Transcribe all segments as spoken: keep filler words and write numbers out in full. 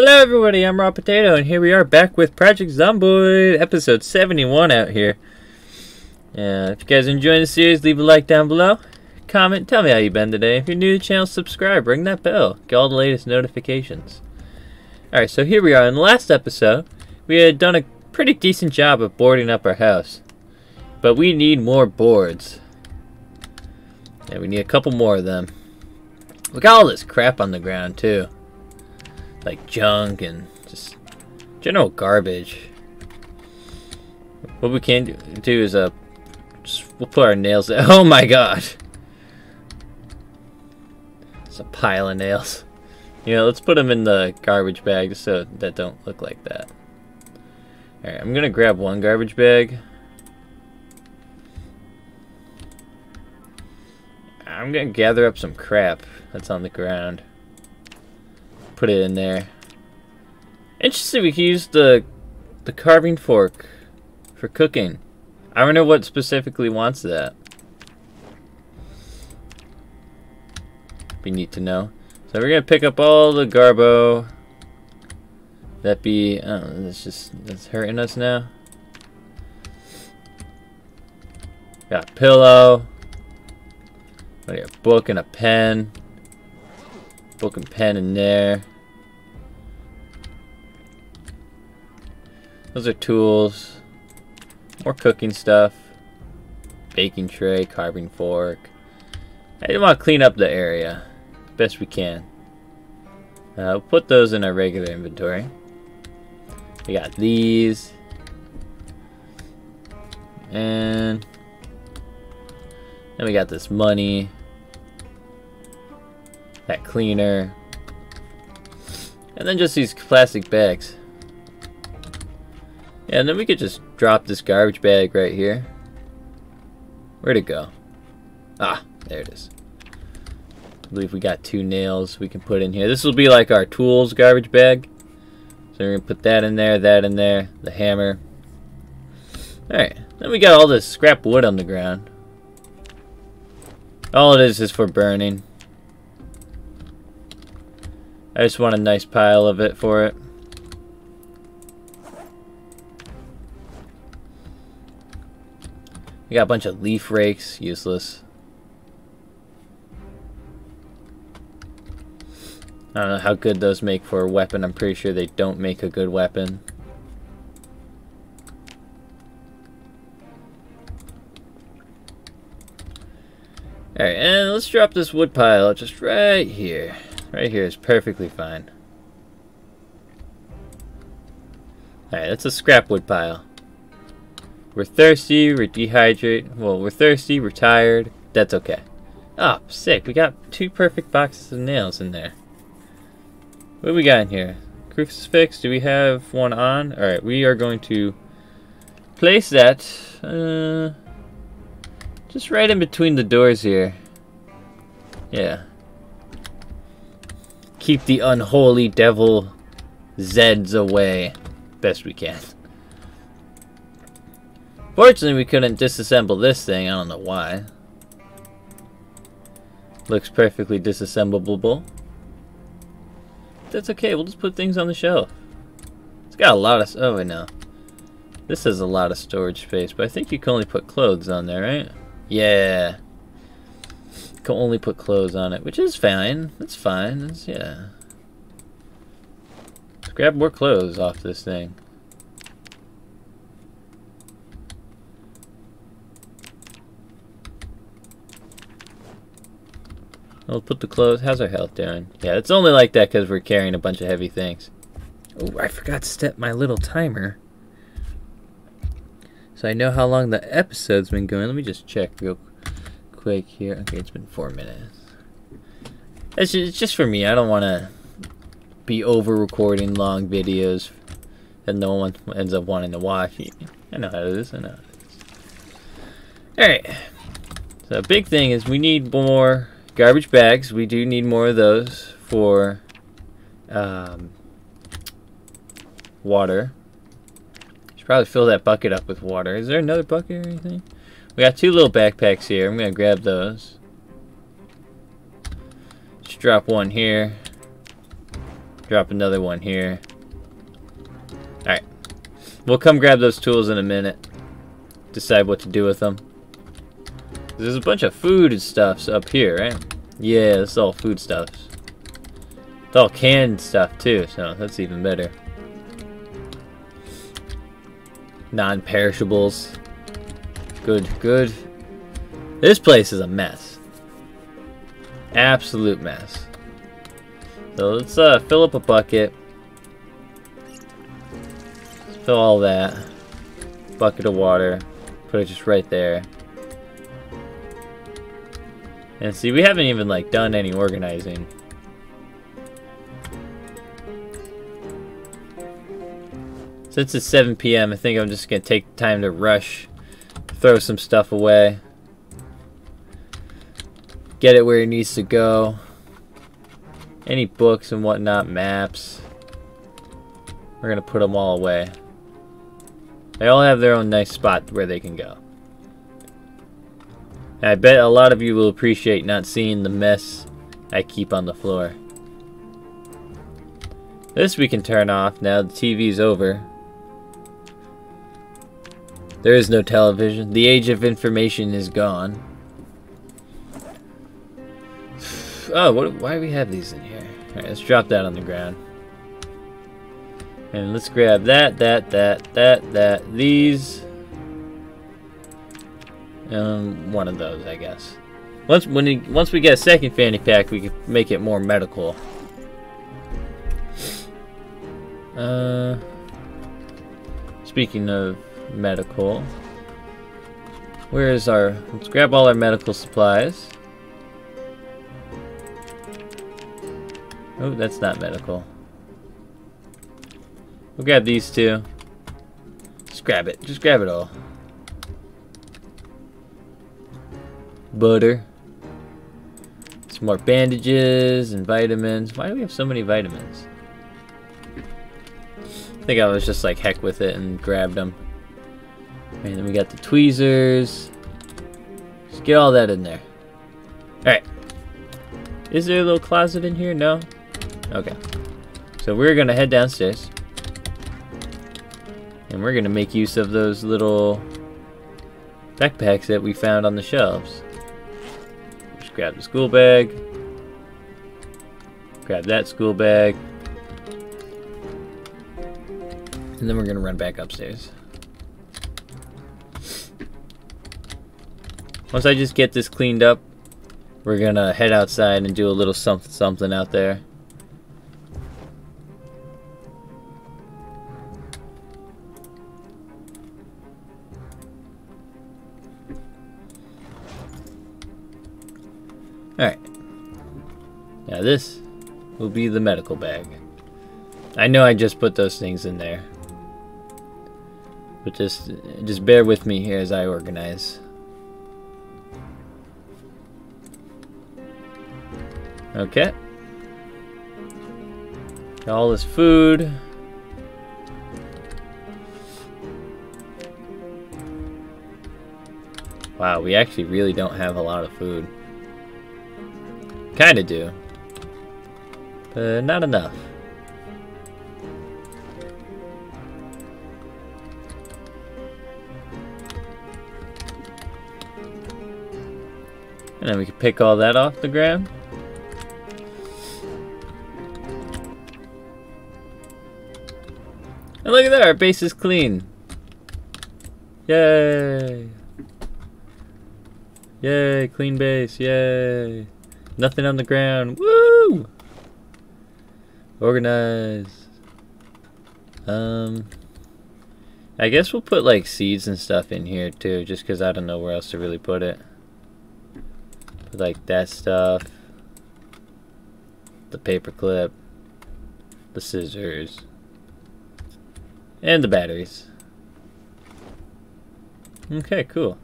Hello everybody, I'm Raw Potato, and here we are back with Project Zomboid, episode seventy-one out here. Yeah, if you guys are enjoying the series, leave a like down below, comment, tell me how you've been today. If you're new to the channel, subscribe, ring that bell, get all the latest notifications. Alright, so here we are. In the last episode, we had done a pretty decent job of boarding up our house, but we need more boards. Yeah, we need a couple more of them. Look at all this crap on the ground, too. Like junk and just general garbage. What we can do, do is uh, just, we'll put our nails there. Oh my god! It's a pile of nails. You know, let's put them in the garbage bag just so that don't look like that. Alright, I'm gonna grab one garbage bag. I'm gonna gather up some crap that's on the ground. Put it in there. Interesting, we can use the the carving fork for cooking. I don't know what specifically wants that. Be neat to know. So we're gonna pick up all the garbo. That be oh, that's just that's hurting us now. Got a pillow. Got a book and a pen. Book and pen in there. Those are tools. More cooking stuff. Baking tray, carving fork. I just want to clean up the area best we can. Uh, we'll put those in our regular inventory. We got these. And then we got this money. That cleaner, and then just these plastic bags. Yeah, and then we could just drop this garbage bag right here. Where'd it go? Ah, there it is. I believe we got two nails we can put in here. This will be like our tools garbage bag. So we're gonna put that in there, that in there, the hammer. All right, then we got all this scrap wood on the ground. All it is is for burning. I just want a nice pile of it for it. We got a bunch of leaf rakes, useless. I don't know how good those make for a weapon. I'm pretty sure they don't make a good weapon. Alright, and let's drop this wood pile just right here. Right here is perfectly fine. Alright, that's a scrap wood pile. We're thirsty, we're dehydrated. Well, we're thirsty, we're tired. That's okay. Oh, sick. We got two perfect boxes of nails in there. What do we got in here? Crucifix, do we have one on? Alright, we are going to place that uh, just right in between the doors here. Yeah. Keep the unholy devil Zeds away best we can. Fortunately, we couldn't disassemble this thing. I don't know why. Looks perfectly disassemblable. That's okay. We'll just put things on the shelf. It's got a lot of... Oh, wait, no. This has a lot of storage space, but I think you can only put clothes on there, right? Yeah. Can only put clothes on it, which is fine. That's fine. That's, yeah. Let's grab more clothes off this thing. We'll put the clothes. How's our health doing? Yeah, it's only like that because we're carrying a bunch of heavy things. Oh, I forgot to set my little timer. So I know how long the episode's been going. Let me just check real quick. Quick here. Okay, it's been four minutes. It's just, it's just for me. I don't want to be over recording long videos that no one ends up wanting to watch. I know how it is. I know how it is. Alright. So, the big thing is we need more garbage bags. We do need more of those for um, water. Should probably fill that bucket up with water. Is there another bucket or anything? We got two little backpacks here. I'm going to grab those. Just drop one here. Drop another one here. Alright. We'll come grab those tools in a minute. Decide what to do with them. There's a bunch of food stuffs up here, right? Yeah, that's all food stuffs. It's all canned stuff too, so that's even better. Non-perishables. Good, good. This place is a mess. Absolute mess. So let's uh, fill up a bucket. Let's fill all that. Bucket of water. Put it just right there. And see, we haven't even like done any organizing. Since it's seven P M, I think I'm just gonna take time to rush, throw some stuff away, get it where it needs to go. Any books and whatnot, maps. We're gonna put them all away. They all have their own nice spot where they can go. I bet a lot of you will appreciate not seeing the mess I keep on the floor. This we can turn off now the T V's over. There is no television. The age of information is gone. Oh, what, why do we have these in here? Alright, let's drop that on the ground. And let's grab that, that, that, that, that, these. Um, one of those, I guess. Once when we, once we get a second fanny pack, we can make it more medical. Uh, speaking of medical, where is our? Let's grab all our medical supplies. Oh, that's not medical. We'll grab these two. Just grab it. Just grab it all. Butter, some more bandages and vitamins. Why do we have so many vitamins? I think I was just like heck with it and grabbed them. And then we got the tweezers. Just get all that in there. Alright. Is there a little closet in here? No? Okay. So we're gonna head downstairs. And we're gonna make use of those little backpacks that we found on the shelves. Grab the school bag. Grab that school bag. And then we're gonna run back upstairs. Once I just get this cleaned up, we're gonna head outside and do a little something something out there. Alright, now this will be the medical bag. I know I just put those things in there, but just, just bear with me here as I organize. Okay. Got all this food. Wow, we actually really don't have a lot of food. Kinda do, but not enough. And then we can pick all that off the ground. And look at that, our base is clean. Yay! Yay, clean base, yay! Nothing on the ground. Woo! Organized. Um, I guess we'll put like seeds and stuff in here too, just because I don't know where else to really put it. Put, like that stuff, the paperclip, the scissors, and the batteries. Okay, cool.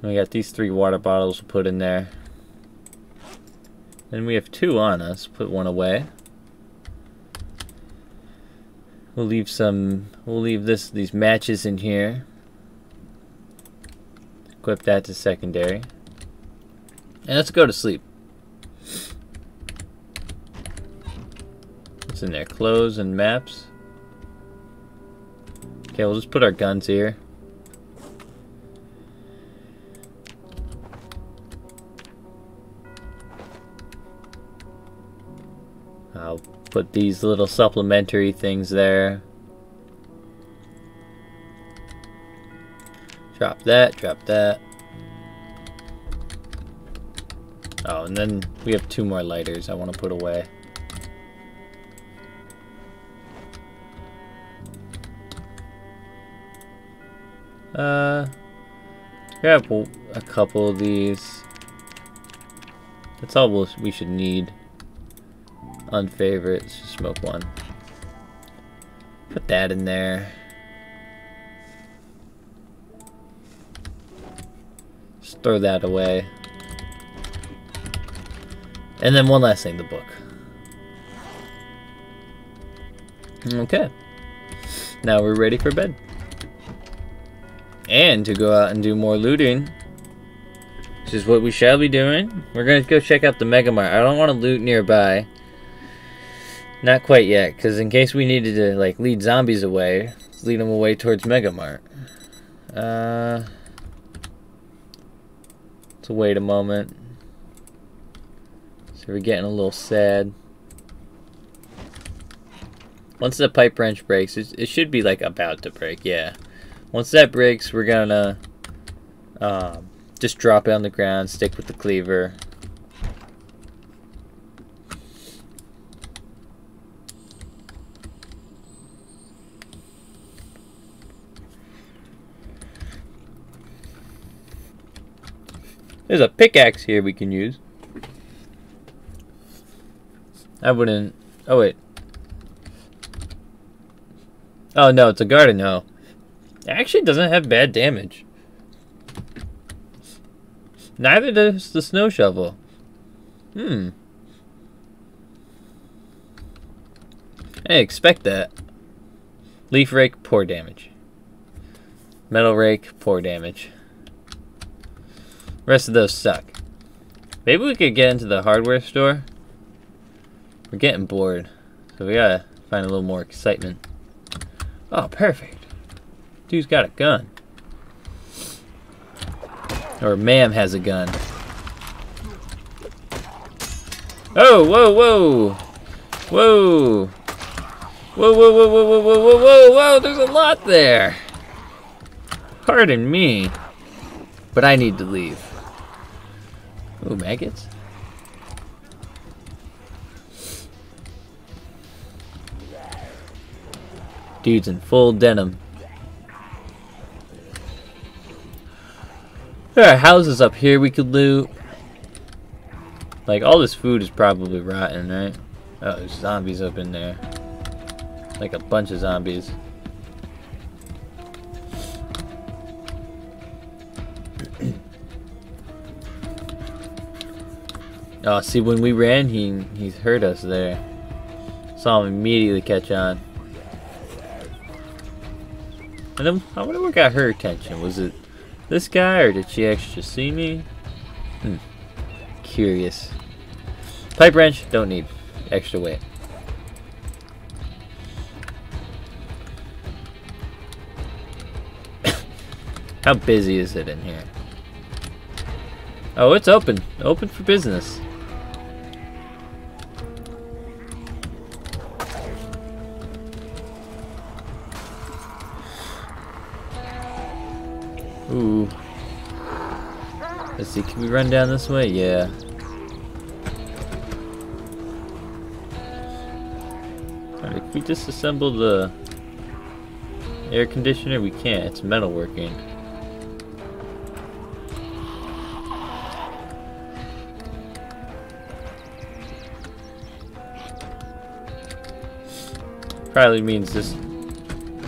We got these three water bottles we'll put in there. Then we have two on us. Put one away. We'll leave some. We'll leave this these matches in here. Equip that to secondary. And let's go to sleep. What's in there? Clothes and maps. Okay, we'll just put our guns here. I'll put these little supplementary things there. Drop that, drop that. Oh, and then we have two more lighters I want to put away. Uh, grab a couple of these. That's all we'll, we should need. Unfavorite, just smoke one. Put that in there. Just throw that away. And then one last thing, the book. Okay. Now we're ready for bed. And to go out and do more looting, which is what we shall be doing. We're going to go check out the Mega Mart. I don't want to loot nearby. Not quite yet, because in case we needed to like lead zombies away, let's lead them away towards Mega Mart. Uh, let's wait a moment. So we're getting a little sad. Once the pipe wrench breaks, it, it should be like about to break, yeah. Once that breaks, we're gonna um, just drop it on the ground, stick with the cleaver. There's a pickaxe here we can use. I wouldn't... Oh, wait. Oh, no, it's a garden hoe. It actually doesn't have bad damage. Neither does the snow shovel. Hmm. I didn't expect that. Leaf rake, poor damage. Metal rake, poor damage. Rest of those suck. Maybe we could get into the hardware store. We're getting bored, so we gotta find a little more excitement. Oh, perfect. Dude's got a gun. Or ma'am has a gun. Oh, whoa, whoa. Whoa. Whoa, whoa, whoa, whoa, whoa, whoa, whoa, whoa, whoa. There's a lot there. Pardon me, but I need to leave. Ooh, maggots. Dude's in full denim. There are houses up here we could loot. Like, all this food is probably rotten, right? Oh, there's zombies up in there. Like a bunch of zombies. Oh, see, when we ran, he, he heard us there. Saw him immediately catch on. And I wonder what got her attention. Was it this guy, or did she actually see me? Hmm. Curious. Pipe wrench, don't need extra weight. How busy is it in here? Oh, it's open. Open for business. Ooh. Let's see, can we run down this way? Yeah. Alright, can we disassemble the air conditioner? We can't, it's metal working. Probably means this.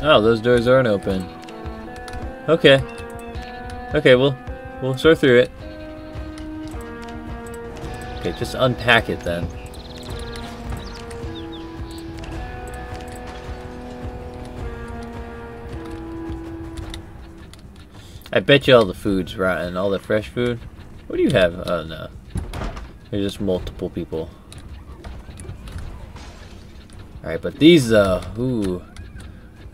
Oh, those doors aren't open. Okay. Okay, we'll, we'll sort through it. Okay, just unpack it then. I bet you all the food's rotten, all the fresh food. What do you have? Oh no. There's just multiple people. Alright, but these, uh, ooh.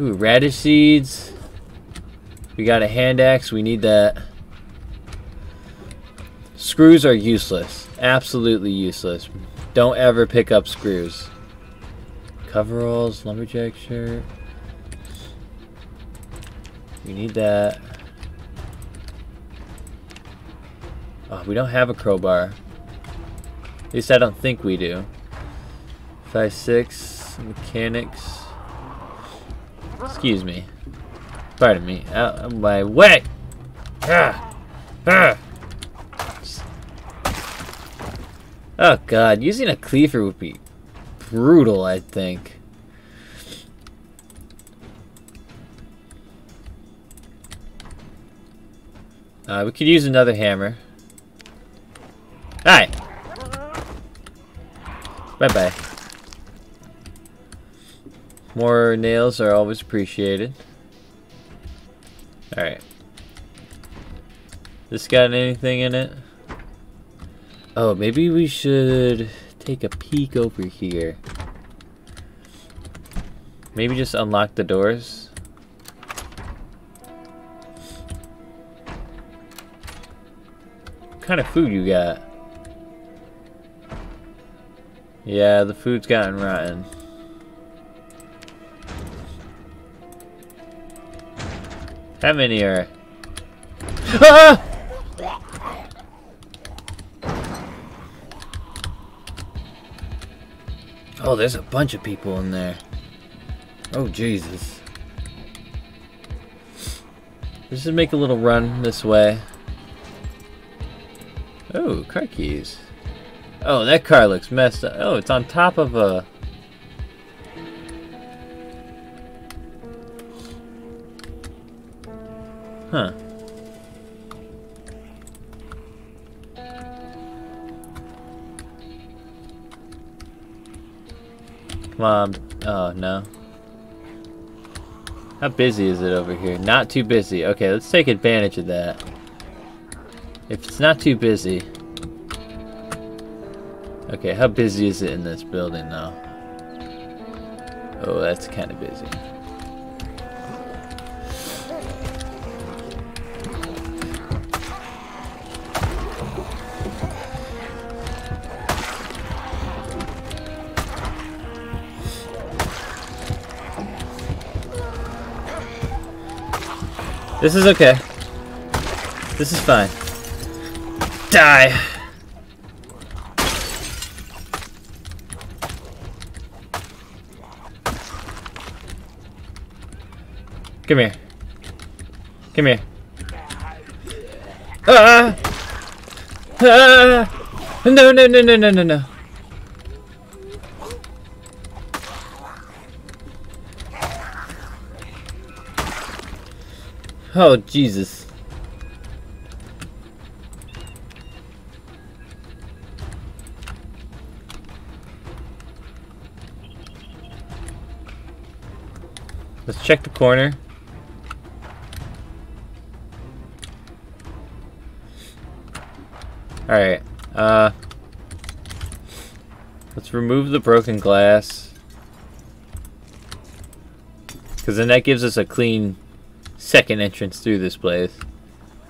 Ooh, radish seeds. We got a hand axe. We need that. Screws are useless. Absolutely useless. Don't ever pick up screws. Coveralls, lumberjack shirt. We need that. Oh, we don't have a crowbar. At least I don't think we do. Five, six, mechanics. Excuse me. Pardon me. Out of my way! Ah! Ah! Oh god, using a cleaver would be brutal, I think. Uh, we could use another hammer. Hi! Bye-bye. More nails are always appreciated. Alright. This got anything in it? Oh, maybe we should take a peek over here. Maybe just unlock the doors. What kind of food you got? Yeah, the food's gotten rotten. How many are... Ah! Oh, there's a bunch of people in there. Oh, Jesus. Let's just make a little run this way. Oh, car keys. Oh, that car looks messed up. Oh, it's on top of a... Huh. Come on. Oh, no. How busy is it over here? Not too busy. Okay, let's take advantage of that. If it's not too busy... Okay, how busy is it in this building now? Oh, that's kind of busy. This is okay. This is fine. Die! Come here. Come here. Ah! Ah! No, no, no, no, no, no, no. Oh, Jesus. Let's check the corner. Alright, uh, let's remove the broken glass, because then that gives us a clean second entrance through this place.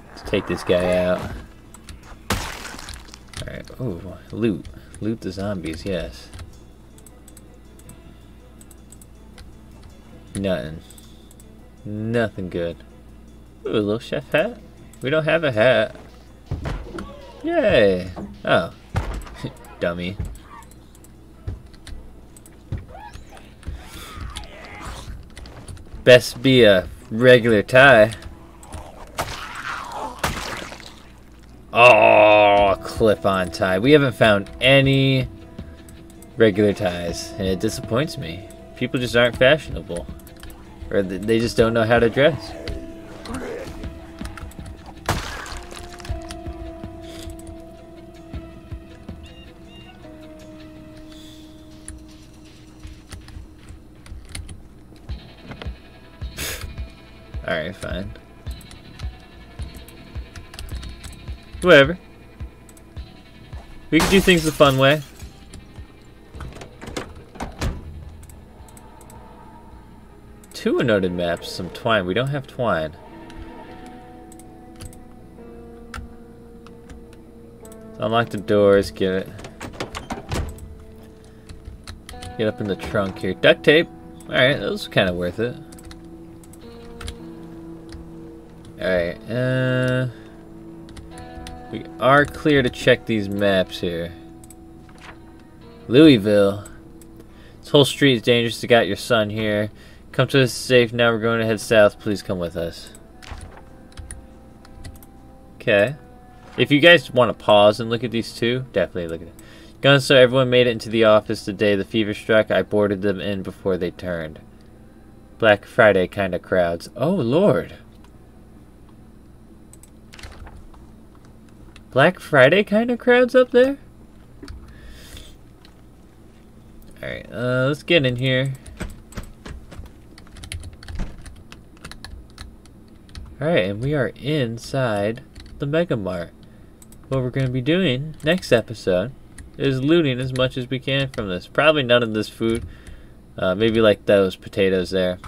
Let's take this guy out. Alright, oh, loot. Loot the zombies, yes. Nothing. Nothing good. Ooh, a little chef hat? We don't have a hat. Yay! Oh. Dummy. Best be a regular tie. Oh, clip-on tie. We haven't found any regular ties, and it disappoints me. People just aren't fashionable. Or they just don't know how to dress. Alright, fine. Whatever. We can do things the fun way. two annoted maps, some twine. We don't have twine. So unlock the doors, get it. Get up in the trunk here. Duct tape. Alright, that was kind of worth it. Alright, uh... we are clear to check these maps here. Louisville. This whole street is dangerous. You got your son here. Come to us safe. Now we're going to head south. Please come with us. Okay. If you guys want to pause and look at these two, definitely look at it. Guns, so everyone made it into the office the day the fever struck. I boarded them in before they turned. Black Friday kind of crowds. Oh, Lord. Black Friday kind of crowds up there? Alright, uh, let's get in here. Alright, and we are inside the Mega Mart. What we're going to be doing next episode is looting as much as we can from this. Probably none of this food. Uh, maybe like those potatoes there.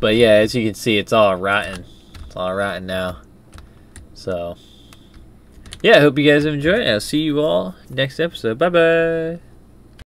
But yeah, as you can see, it's all rotten. It's all rotten now. So, yeah, I hope you guys have enjoyed it. I'll see you all next episode. Bye-bye.